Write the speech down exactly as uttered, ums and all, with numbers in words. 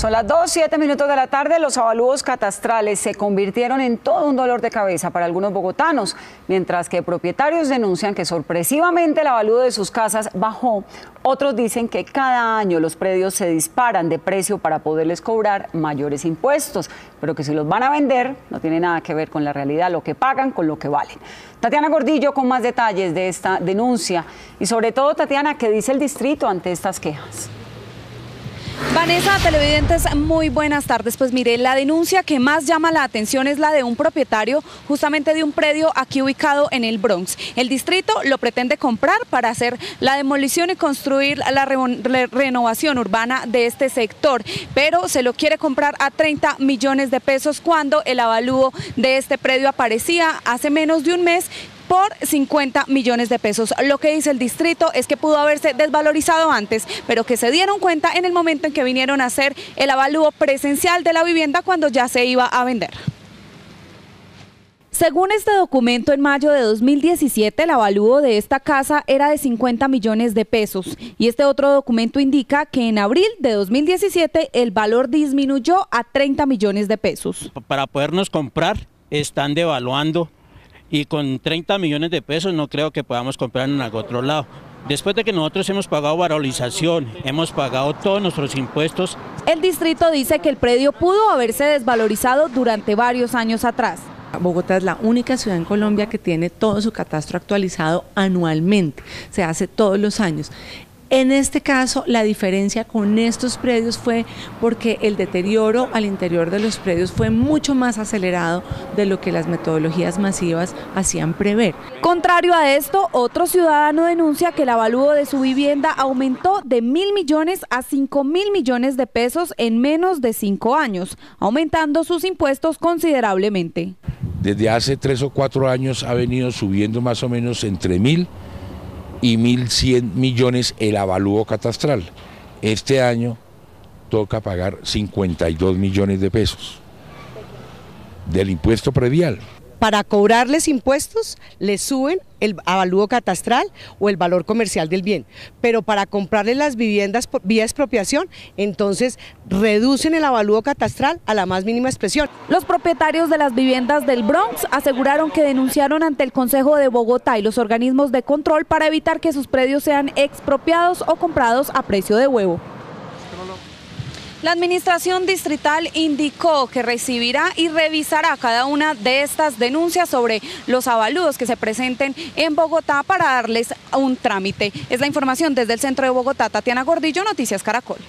Son las dos y siete minutos de la tarde. Los avalúos catastrales se convirtieron en todo un dolor de cabeza para algunos bogotanos, mientras que propietarios denuncian que sorpresivamente el avalúo de sus casas bajó. Otros dicen que cada año los predios se disparan de precio para poderles cobrar mayores impuestos, pero que si los van a vender no tiene nada que ver con la realidad, lo que pagan con lo que valen. Tatiana Gordillo con más detalles de esta denuncia y sobre todo, Tatiana, ¿qué dice el distrito ante estas quejas? Vanessa, televidentes, muy buenas tardes. Pues mire, la denuncia que más llama la atención es la de un propietario justamente de un predio aquí ubicado en el Bronx. El distrito lo pretende comprar para hacer la demolición y construir la re re renovación urbana de este sector, pero se lo quiere comprar a treinta millones de pesos cuando el avalúo de este predio aparecía hace menos de un mes por cincuenta millones de pesos. Lo que dice el distrito es que pudo haberse desvalorizado antes, pero que se dieron cuenta en el momento en que vinieron a hacer el avalúo presencial de la vivienda cuando ya se iba a vender. Según este documento, en mayo de dos mil diecisiete el avalúo de esta casa era de cincuenta millones de pesos y este otro documento indica que en abril de dos mil diecisiete el valor disminuyó a treinta millones de pesos. Para podernos comprar están devaluando. Y con treinta millones de pesos no creo que podamos comprar en algún otro lado. Después de que nosotros hemos pagado valorización, hemos pagado todos nuestros impuestos. El distrito dice que el predio pudo haberse desvalorizado durante varios años atrás. Bogotá es la única ciudad en Colombia que tiene todo su catastro actualizado anualmente, se hace todos los años. En este caso, la diferencia con estos predios fue porque el deterioro al interior de los predios fue mucho más acelerado de lo que las metodologías masivas hacían prever. Contrario a esto, otro ciudadano denuncia que el avalúo de su vivienda aumentó de mil millones a cinco mil millones de pesos en menos de cinco años, aumentando sus impuestos considerablemente. Desde hace tres o cuatro años ha venido subiendo más o menos entre mil y mil cien millones el avalúo catastral. Este año toca pagar cincuenta y dos millones de pesos del impuesto predial. Para cobrarles impuestos les suben el avalúo catastral o el valor comercial del bien, pero para comprarles las viviendas por, vía expropiación, entonces reducen el avalúo catastral a la más mínima expresión. Los propietarios de las viviendas del Bronx aseguraron que denunciaron ante el Consejo de Bogotá y los organismos de control para evitar que sus predios sean expropiados o comprados a precio de huevo. La administración distrital indicó que recibirá y revisará cada una de estas denuncias sobre los avalúos que se presenten en Bogotá para darles un trámite. Es la información desde el centro de Bogotá. Tatiana Gordillo, Noticias Caracol.